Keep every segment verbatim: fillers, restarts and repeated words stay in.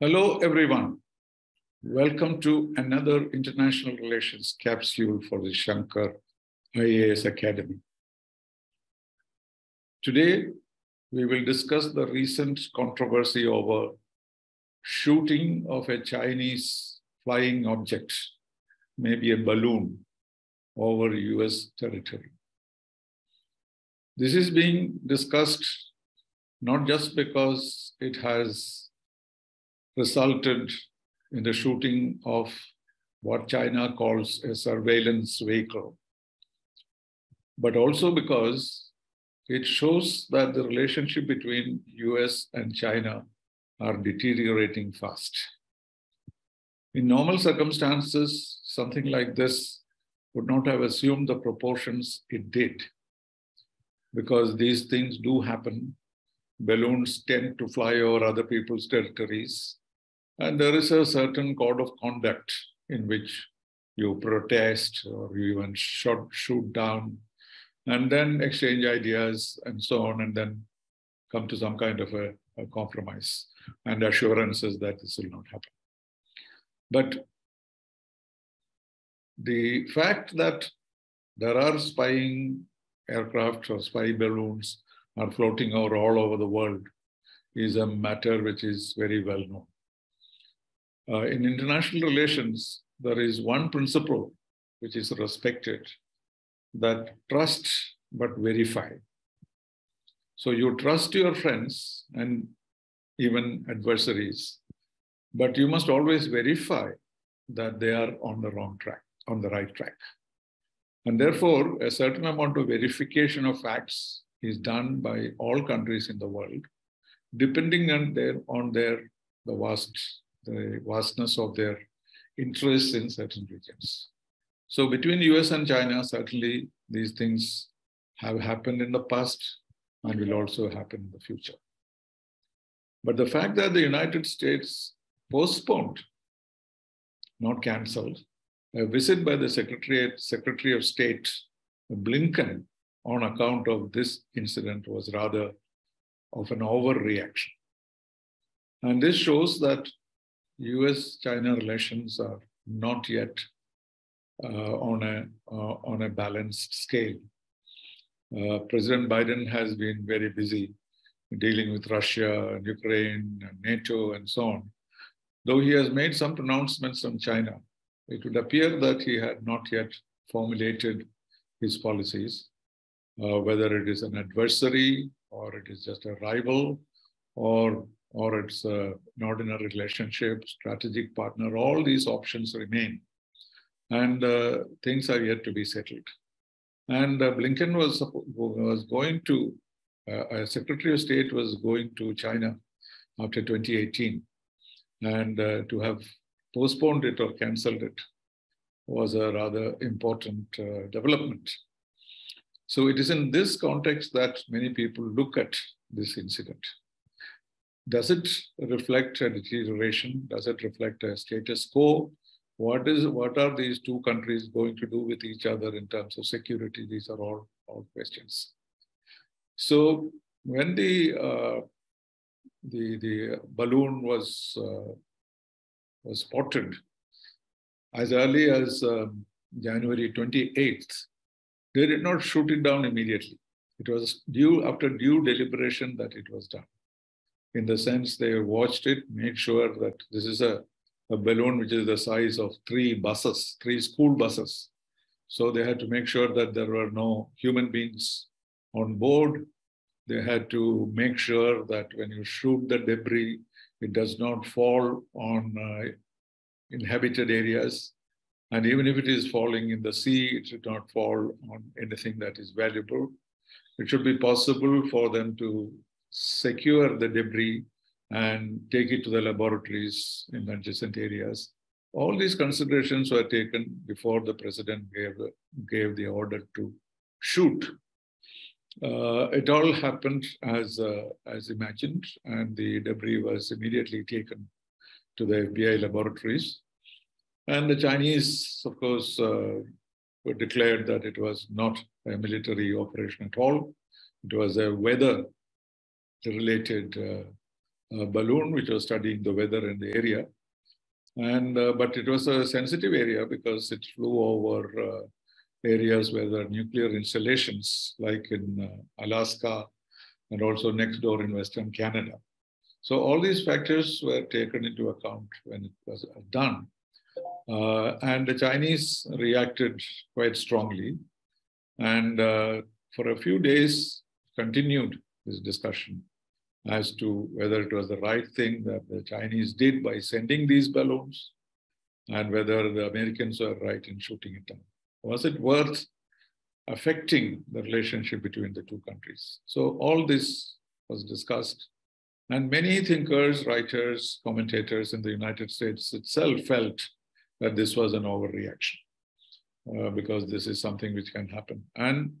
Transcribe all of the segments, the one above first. Hello, everyone. Welcome to another international relations capsule for the Shankar I A S Academy. Today, we will discuss the recent controversy over shooting of a Chinese flying object, maybe a balloon, over U S territory. This is being discussed not just because it has resulted in the shooting of what China calls a surveillance vehicle, but also because it shows that the relationship between U S and China are deteriorating fast. In normal circumstances, something like this would not have assumed the proportions it did, because these things do happen. Balloons tend to fly over other people's territories, and there is a certain code of conduct in which you protest or you even shot, shoot down, and then exchange ideas and so on, and then come to some kind of a, a compromise and assurances that this will not happen. But the fact that there are spying aircraft or spy balloons are floating over all over the world is a matter which is very well known. Uh, in international relations, there is one principle which is respected, that trust but verify. So you trust your friends and even adversaries, but you must always verify that they are on the wrong track, on the right track. And therefore, a certain amount of verification of facts is done by all countries in the world, depending on their, on their the vast the vastness of their interests in certain regions. So between U S and China, certainly these things have happened in the past and will also happen in the future. But the fact that the United States postponed, not canceled, a visit by the Secretary, Secretary of State Blinken on account of this incident was rather of an overreaction. And this shows that U S China relations are not yet uh, on, a, uh, on a balanced scale. Uh, President Biden has been very busy dealing with Russia and Ukraine and NATO and so on. Though he has made some pronouncements on China, it would appear that he had not yet formulated his policies, uh, whether it is an adversary or it is just a rival, or or it's uh, not in a relationship, strategic partner, all these options remain. And uh, things are yet to be settled. And uh, Blinken was, was going to, uh, Secretary of State was going to China after twenty eighteen. And uh, to have postponed it or canceled it was a rather important uh, development. So it is in this context that many people look at this incident. Does it reflect a deterioration? Does it reflect a status quo? What is, what are these two countries going to do with each other in terms of security? These are all, all questions. So when the, uh, the, the balloon was, uh, was spotted, as early as um, January twenty-eighth, they did not shoot it down immediately. It was due after due deliberation that it was done. In the sense they watched it, made sure that this is a, a balloon which is the size of three buses, three school buses. So they had to make sure that there were no human beings on board. They had to make sure that when you shoot the debris, it does not fall on uh, inhabited areas. And even if it is falling in the sea, it should not fall on anything that is valuable. It should be possible for them to secure the debris and take it to the laboratories in adjacent areas. All these considerations were taken before the president gave, gave the order to shoot. Uh, it all happened as, uh, as imagined, and the debris was immediately taken to the F B I laboratories. And the Chinese, of course, uh, were declared that it was not a military operation at all. It was a weather related uh, uh, balloon, which was studying the weather in the area. And, uh, but it was a sensitive area because it flew over uh, areas where there are nuclear installations, like in uh, Alaska, and also next door in Western Canada. So all these factors were taken into account when it was done. Uh, and the Chinese reacted quite strongly. And uh, for a few days, continued this discussion as to whether it was the right thing that the Chinese did by sending these balloons and whether the Americans were right in shooting it down. Was it worth affecting the relationship between the two countries? So all this was discussed. And many thinkers, writers, commentators in the United States itself felt that this was an overreaction uh, because this is something which can happen. And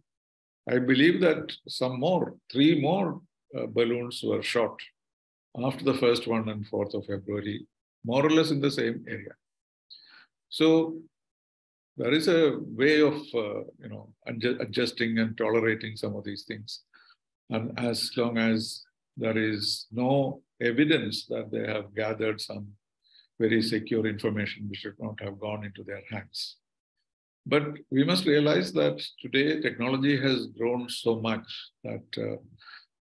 I believe that some more, three more uh, balloons were shot after the first one and fourth of February, more or less in the same area. So there is a way of uh, you know, adjusting and tolerating some of these things. And as long as there is no evidence that they have gathered some very secure information which should not have gone into their hands. But we must realize that today technology has grown so much that uh,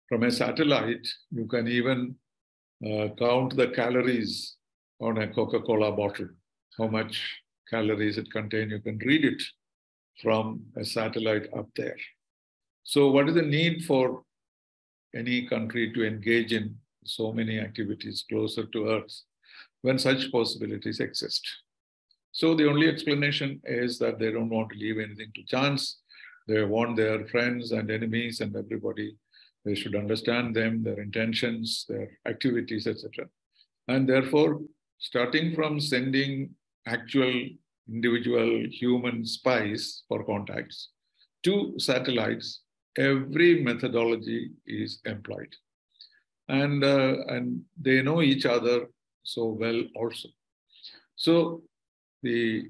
from a satellite, you can even uh, count the calories on a Coca-Cola bottle, how much calories it contains. You can read it from a satellite up there. So what is the need for any country to engage in so many activities closer to Earth when such possibilities exist? So the only explanation is that they don't want to leave anything to chance. They want their friends and enemies and everybody. They should understand them, their intentions, their activities, et cetera. And therefore, starting from sending actual individual human spies for contacts to satellites, every methodology is employed. And, uh, and they know each other so well also. So the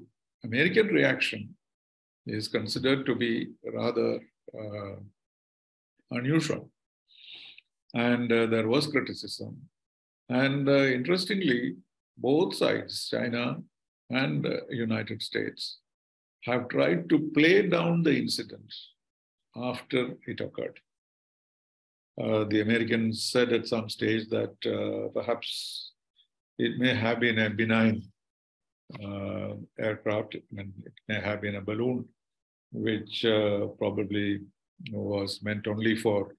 American reaction is considered to be rather uh, unusual. And uh, there was criticism. And uh, interestingly, both sides, China and uh, United States, have tried to play down the incident after it occurred. Uh, the Americans said at some stage that uh, perhaps it may have been a benign uh, aircraft, it may have been a balloon, which uh, probably was meant only for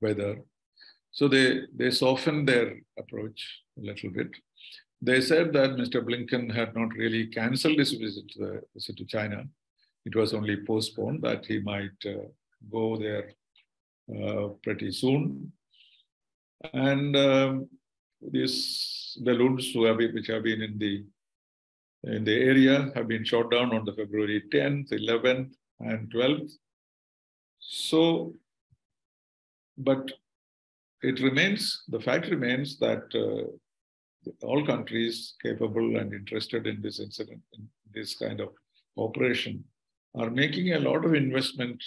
weather. So they, they softened their approach a little bit. They said that Mister Blinken had not really canceled his visit to, the, visit to China. It was only postponed, that he might uh, go there uh, pretty soon. And um, these balloons who have been, which have been in the, in the area have been shot down on the February tenth, eleventh, and twelfth. So, but it remains, the fact remains that uh, all countries capable and interested in this incident, in this kind of operation, are making a lot of investment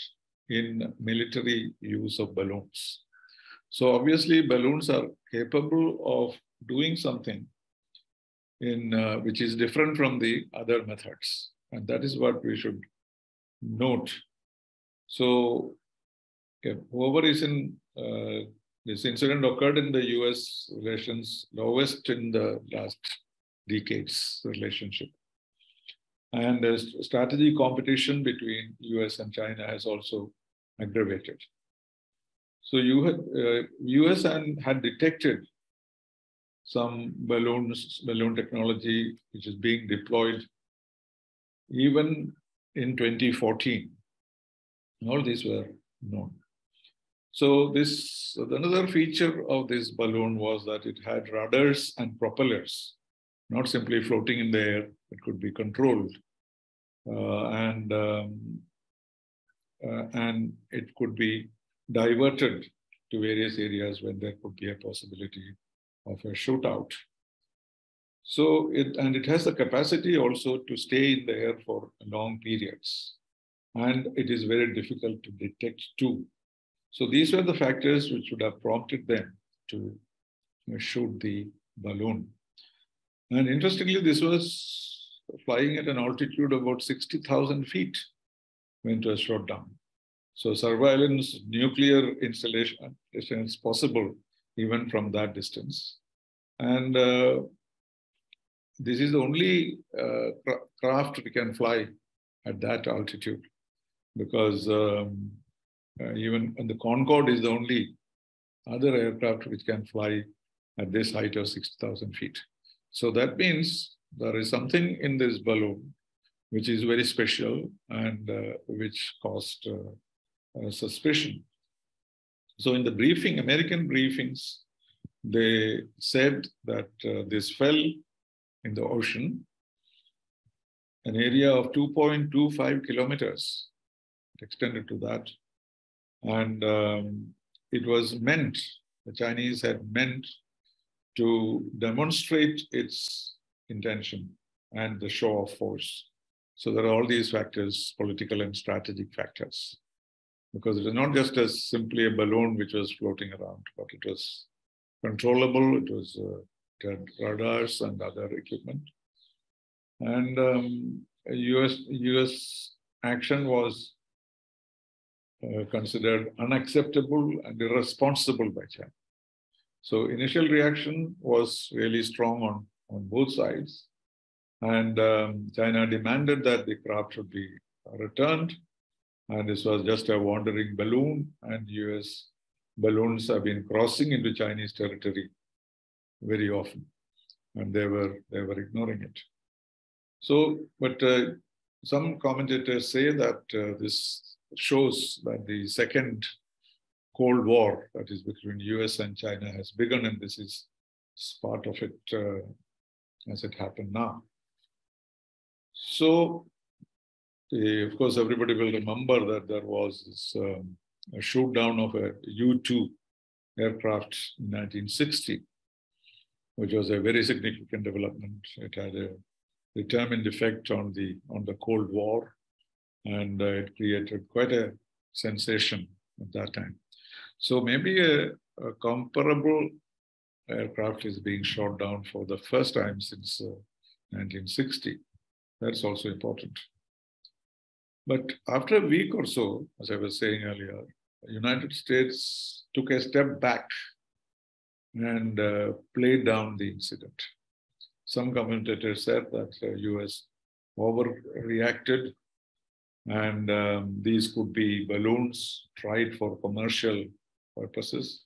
in military use of balloons. So obviously balloons are capable of doing something in uh, which is different from the other methods. And that is what we should note. So okay, whoever is in, uh, this incident occurred in the U S relations, lowest in the last decades relationship. And the strategy competition between U S and China has also aggravated. So you had, uh, U S and had detected some balloons, balloon technology, which is being deployed even in twenty fourteen. And all these were known. So this, another feature of this balloon was that it had rudders and propellers, not simply floating in the air. It could be controlled, uh, and um, uh, and it could be diverted to various areas when there could be a possibility of a shootout. So it and it has the capacity also to stay in the air for long periods, and it is very difficult to detect too. So these were the factors which would have prompted them to you know, shoot the balloon. And interestingly, this was flying at an altitude of about sixty thousand feet when it was shot down. So surveillance, nuclear installation is possible even from that distance. And uh, this is the only uh, craft we can fly at that altitude, because um, uh, even the Concorde is the only other aircraft which can fly at this height of sixty thousand feet. So that means there is something in this balloon which is very special and uh, which caused uh, uh, suspicion. So in the briefing, American briefings, they said that uh, this fell in the ocean, an area of two point two five kilometers, extended to that. And um, it was meant, the Chinese had meant to demonstrate its intention and the show of force. So there are all these factors, political and strategic factors, because it is not just as simply a balloon which was floating around, but it was controllable, it was uh, it had radars and other equipment. And um, U S action was uh, considered unacceptable and irresponsible by China. So initial reaction was really strong on, on both sides. And um, China demanded that the craft should be returned. And this was just a wandering balloon, and U S balloons have been crossing into Chinese territory very often, and they were they were ignoring it. So, but uh, some commentators say that uh, this shows that the second Cold War, that is between U S and China, has begun, and this is part of it uh, as it happened now. So, uh, of course, everybody will remember that there was this um, a shoot down of a U two aircraft in nineteen sixty, which was a very significant development. It had a determined effect on the on the Cold War, and uh, it created quite a sensation at that time. So maybe a, a comparable aircraft is being shot down for the first time since uh, nineteen sixty. That's also important. But after a week or so, as I was saying earlier, the United States took a step back and uh, played down the incident. Some commentators said that the U S overreacted, and um, these could be balloons tried for commercial purposes.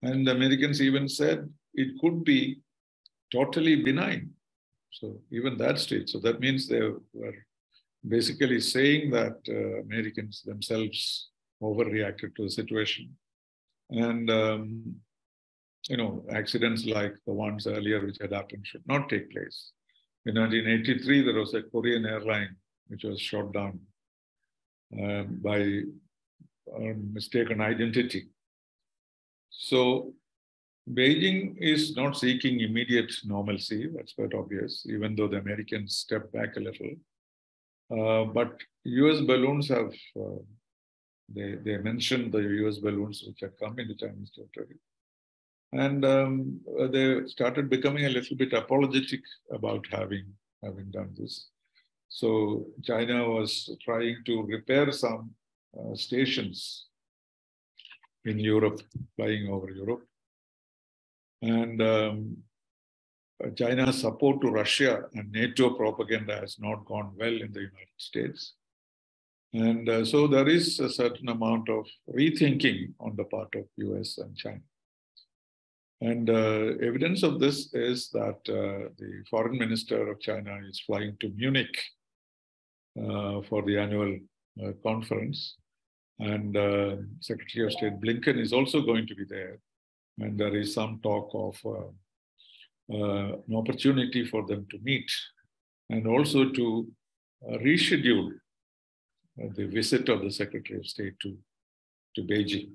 And the Americans even said it could be totally benign. So even that stage, so that means they were basically saying that uh, Americans themselves overreacted to the situation. And, um, you know, accidents like the ones earlier which had happened should not take place. In nineteen eighty-three, there was a Korean airline which was shot down uh, by uh, mistaken identity. So Beijing is not seeking immediate normalcy, that's quite obvious, even though the Americans stepped back a little. Uh, but U S balloons have, uh, they, they mentioned the U S balloons which had come into Chinese territory. And um, they started becoming a little bit apologetic about having, having done this. So China was trying to repair some uh, stations in Europe, flying over Europe. And um, China's support to Russia and NATO propaganda has not gone well in the United States. And uh, so there is a certain amount of rethinking on the part of U S and China. And uh, evidence of this is that uh, the foreign minister of China is flying to Munich uh, for the annual uh, conference. And uh, Secretary of State Blinken is also going to be there. And there is some talk of uh, Uh, an opportunity for them to meet, and also to uh, reschedule uh, the visit of the Secretary of State to, to Beijing.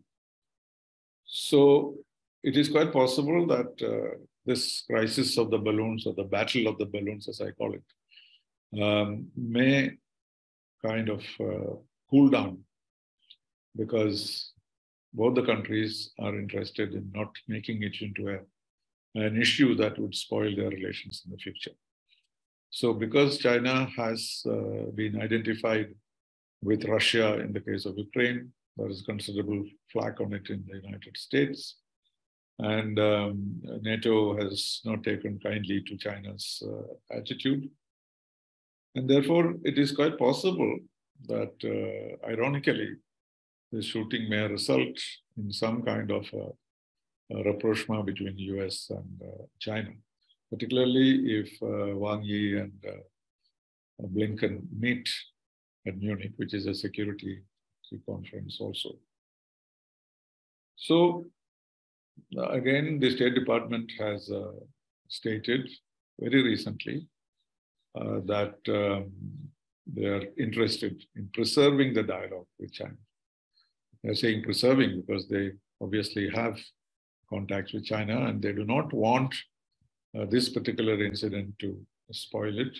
So it is quite possible that uh, this crisis of the balloons, or the battle of the balloons, as I call it, um, may kind of uh, cool down, because both the countries are interested in not making it into a an issue that would spoil their relations in the future. So because China has uh, been identified with Russia in the case of Ukraine, there is considerable flack on it in the United States. And um, NATO has not taken kindly to China's uh, attitude. And therefore, it is quite possible that, uh, ironically, the shooting may result in some kind of a, a rapprochement between U S and uh, China, particularly if uh, Wang Yi and uh, Blinken meet at Munich, which is a security conference also. So, again, the State Department has uh, stated very recently uh, that um, they are interested in preserving the dialogue with China. They're saying preserving because they obviously have contacts with China and they do not want uh, this particular incident to spoil it.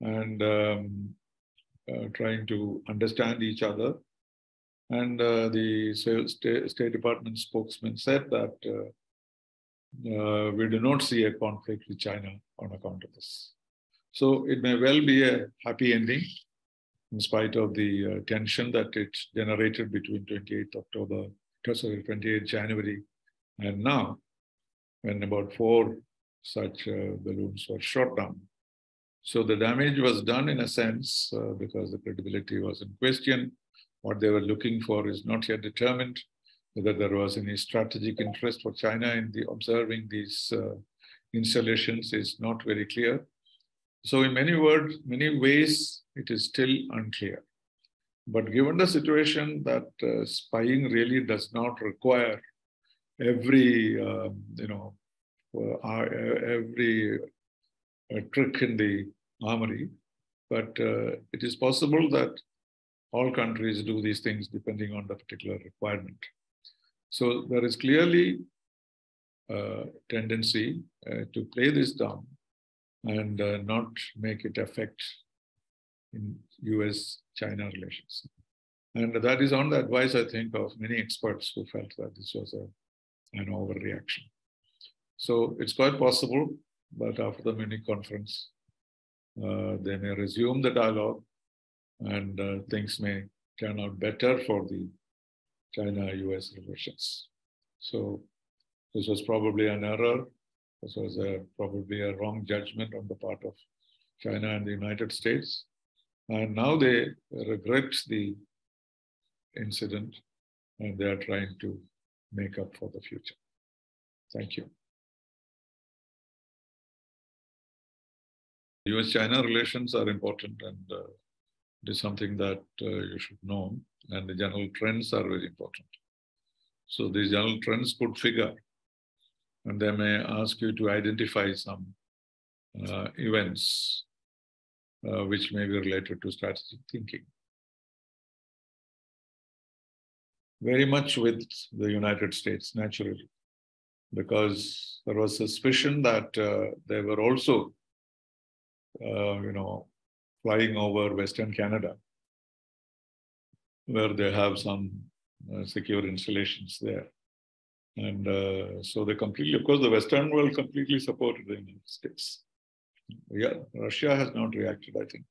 And um, uh, trying to understand each other. And uh, the State Department spokesman said that uh, uh, we do not see a conflict with China on account of this. So it may well be a happy ending in spite of the uh, tension that it generated between twenty-eighth January and now, when about four such uh, balloons were shot down. So the damage was done in a sense uh, because the credibility was in question. What they were looking for is not yet determined, whether there was any strategic interest for China in the observing these uh, installations is not very clear. So in many words, many ways, it is still unclear. But given the situation that uh, spying really does not require every, uh, you know, uh, every uh, trick in the armory, but uh, it is possible that all countries do these things depending on the particular requirement. So there is clearly a tendency uh, to play this down and uh, not make it affect in U S China relations. And that is on the advice, I think, of many experts who felt that this was a, an overreaction. So it's quite possible that after the Munich conference, uh, they may resume the dialogue and uh, things may turn out better for the China U S relations. So this was probably an error. This was a, probably a wrong judgment on the part of China and the United States. And now they regret the incident and they are trying to make up for the future. Thank you. U S China relations are important and uh, it is something that uh, you should know, and the general trends are very important. So these general trends could figure, and they may ask you to identify some uh, events uh, which may be related to strategic thinking. Very much with the United States, naturally, because there was suspicion that uh, they were also, uh, you know, flying over Western Canada, where they have some uh, secure installations there. And uh, so they completely, of course, the Western world completely supported the United States. Yeah, Russia has not reacted, I think.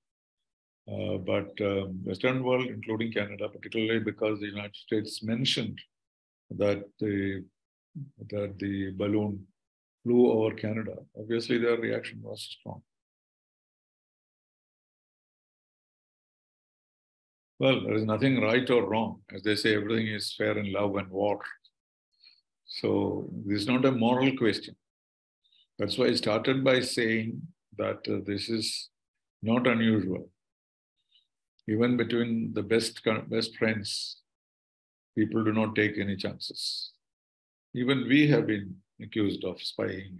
Uh, but um, Western world, including Canada, particularly because the United States mentioned that the, that the balloon flew over Canada, obviously their reaction was strong. Well, there is nothing right or wrong. As they say, everything is fair in love and war. So this is not a moral question. That's why I started by saying that uh, this is not unusual. Even between the best, best friends, people do not take any chances. Even we have been accused of spying.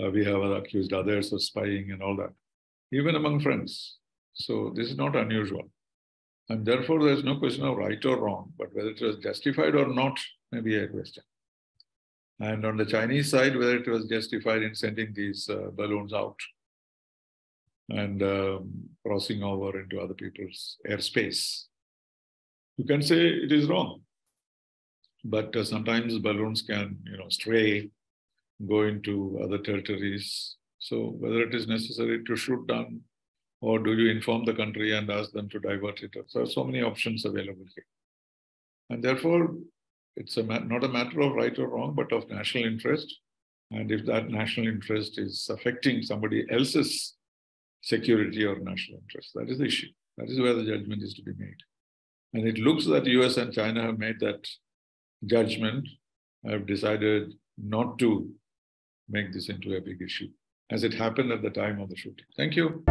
Uh, we have accused others of spying and all that, even among friends. So this is not unusual. And therefore, there's no question of right or wrong, but whether it was justified or not may be a question. And on the Chinese side, whether it was justified in sending these uh, balloons out and um, crossing over into other people's airspace. You can say it is wrong, but uh, sometimes balloons can, you know, stray go into other territories. So whether it is necessary to shoot down, or do you inform the country and ask them to divert it? So there are so many options available here. And therefore, it's a not a matter of right or wrong, but of national interest. And if that national interest is affecting somebody else's security or national interest, that is the issue. That is where the judgment is to be made. And it looks that U S and China have made that judgment. I have decided not to make this into a big issue, as it happened at the time of the shooting. Thank you.